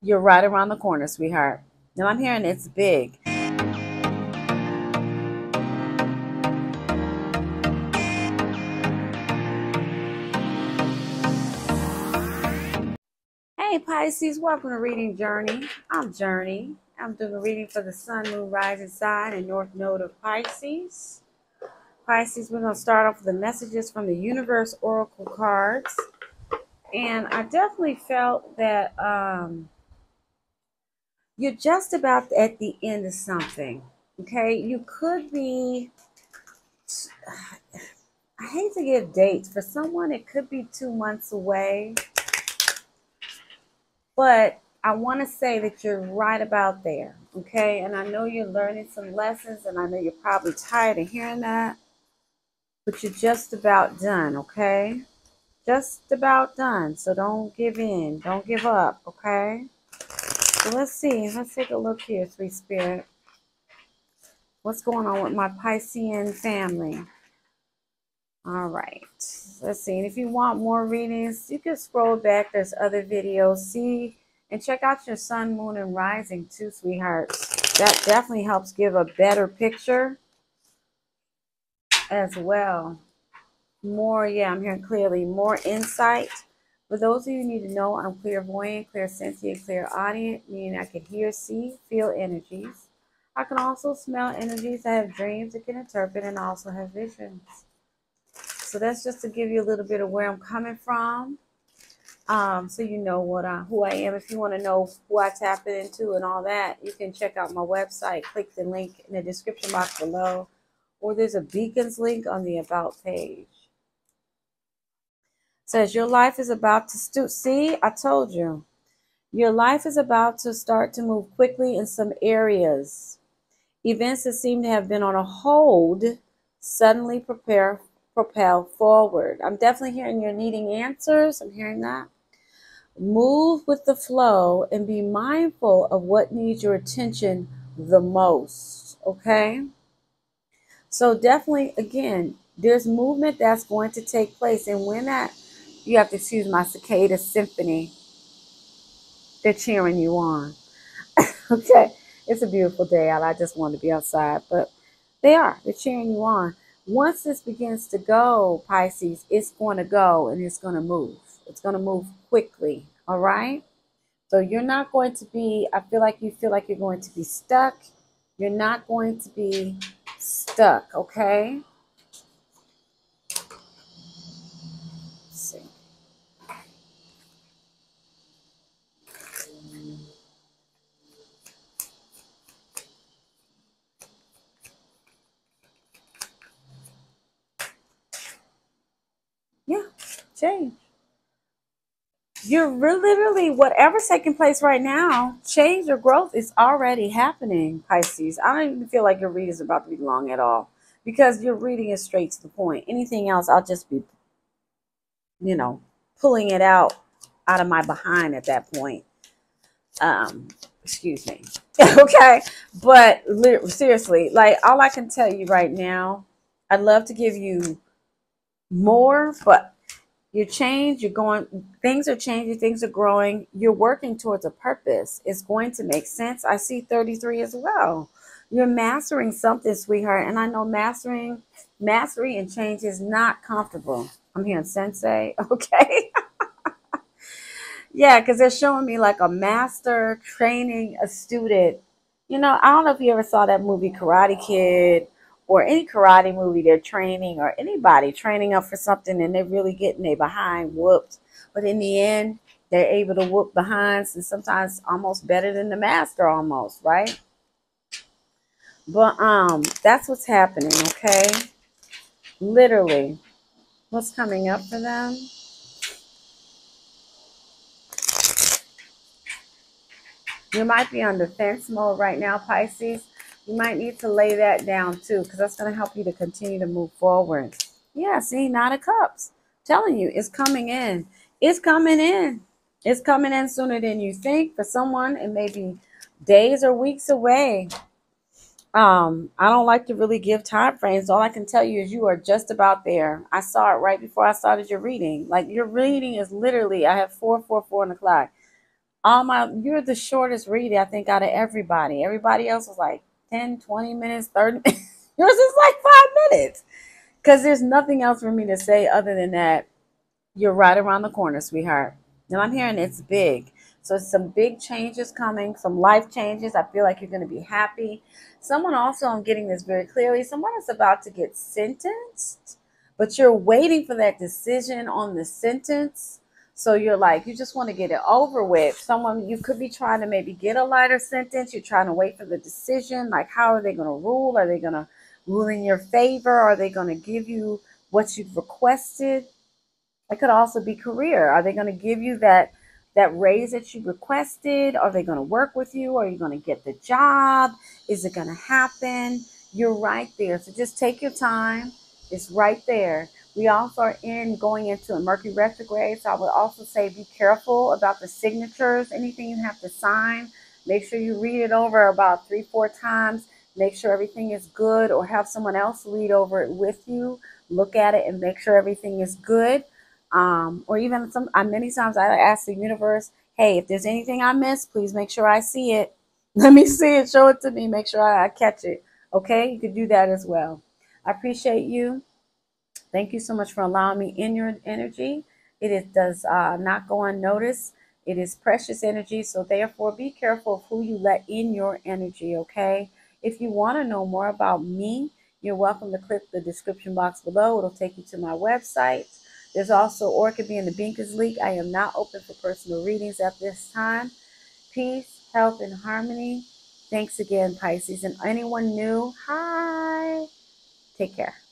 You're right around the corner, sweetheart. Now I'm hearing it's big. Hey Pisces, welcome to Reading Journey. I'm Journey. I'm doing a reading for the Sun, Moon, Rising Sign, and North Node of Pisces. Pisces, we're going to start off with the messages from the Universe Oracle cards. And I definitely felt that you're just about at the end of something, okay? You could be, I hate to give dates. For someone, it could be 2 months away. But I want to say that you're right about there, okay? And I know you're learning some lessons, and I know you're probably tired of hearing that. But you're just about done, okay? Just about done. So don't give in. Don't give up, okay? So let's see. Let's take a look here, Three Spirit. What's going on with my Piscean family? All right. Let's see. And if you want more readings, you can scroll back. There's other videos. See and check out your Sun, Moon, and Rising too, sweethearts. That definitely helps give a better picture as well. More, yeah, I'm hearing clearly more insight. For those of you who need to know, I'm clairvoyant, clairsentient, clairaudient, meaning I can hear, see, feel energies. I can also smell energies. I have dreams, I can interpret, and also have visions. So that's just to give you a little bit of where I'm coming from, so you know what who I am. If you want to know who I tap into and all that, you can check out my website. Click the link in the description box below, or there's a Beacons link on the About page. Says your life is about to see. I told you, your life is about to start to move quickly in some areas. Events that seem to have been on a hold suddenly propel forward. I'm definitely hearing you're needing answers. I'm hearing that. Move with the flow and be mindful of what needs your attention the most. Okay. So definitely, again, there's movement that's going to take place, and when that. You have to excuse my cicada symphony. They're cheering you on. Okay. It's a beautiful day out. I just want to be outside. But they are. They're cheering you on. Once this begins to go, Pisces, it's going to go and it's going to move. It's going to move quickly. All right. So you're not going to be, I feel like you feel like you're going to be stuck. You're not going to be stuck. Okay. Change. You're literally, whatever's taking place right now, change or growth is already happening, Pisces. I don't even feel like your reading is about to be long at all, because your reading is straight to the point. Anything else, I'll just be, you know, pulling it out of my behind at that point. Excuse me. Okay. But seriously, like, all I can tell you right now, I'd love to give you more, but you change, you're going, things are changing, things are growing. You're working towards a purpose. It's going to make sense. I see 33 as well. You're mastering something, sweetheart. And I know mastery and change is not comfortable. I'm hearing sensei. Okay. Yeah, because they're showing me like a master training a student. You know, I don't know if you ever saw that movie Karate Kid, or any karate movie. They're training, or anybody training up for something, and they're really getting their behind whooped. But in the end, they're able to whoop behinds, and sometimes almost better than the master almost, right? But that's what's happening, okay? Literally. What's coming up for them? You might be on defense mode right now, Pisces. You might need to lay that down too, because that's going to help you to continue to move forward. Yeah, see, Nine of Cups. Telling you, it's coming in. It's coming in. It's coming in sooner than you think. For someone, it may be days or weeks away. I don't like to really give time frames. All I can tell you is you are just about there. I saw it right before I started your reading. Like, your reading is literally, I have 4, 4, 4 on the clock. You're the shortest reading, I think, out of everybody. Everybody else was like 10, 20 minutes, 30 minutes. Yours is like 5 minutes. Because there's nothing else for me to say other than that you're right around the corner, sweetheart. Now I'm hearing it's big. So some big changes coming, some life changes. I feel like you're going to be happy. Someone also, I'm getting this very clearly, someone is about to get sentenced, but you're waiting for that decision on the sentence. So you're like, you just want to get it over with. Someone, you could be trying to maybe get a lighter sentence. You're trying to wait for the decision. Like, how are they going to rule? Are they going to rule in your favor? Are they going to give you what you've requested? It could also be career. Are they going to give you that raise that you requested? Are they going to work with you? Are you going to get the job? Is it going to happen? You're right there. So just take your time. It's right there. We also are going into a Mercury retrograde. So I would also say be careful about the signatures. Anything you have to sign, make sure you read it over about 3-4 times. Make sure everything is good, or have someone else read over it with you. Look at it and make sure everything is good. Or even many times I ask the universe, hey, if there's anything I missed, please make sure I see it. Let me see it, show it to me, make sure I catch it. Okay, you could do that as well. I appreciate you. Thank you so much for allowing me in your energy. It does not go unnoticed. It is precious energy, so therefore be careful of who you let in your energy, okay? If you want to know more about me, you're welcome to click the description box below. It'll take you to my website. There's also, or it could be in the Binkas Leak. I am not open for personal readings at this time. Peace, health, and harmony. Thanks again, Pisces. And anyone new, hi. Take care.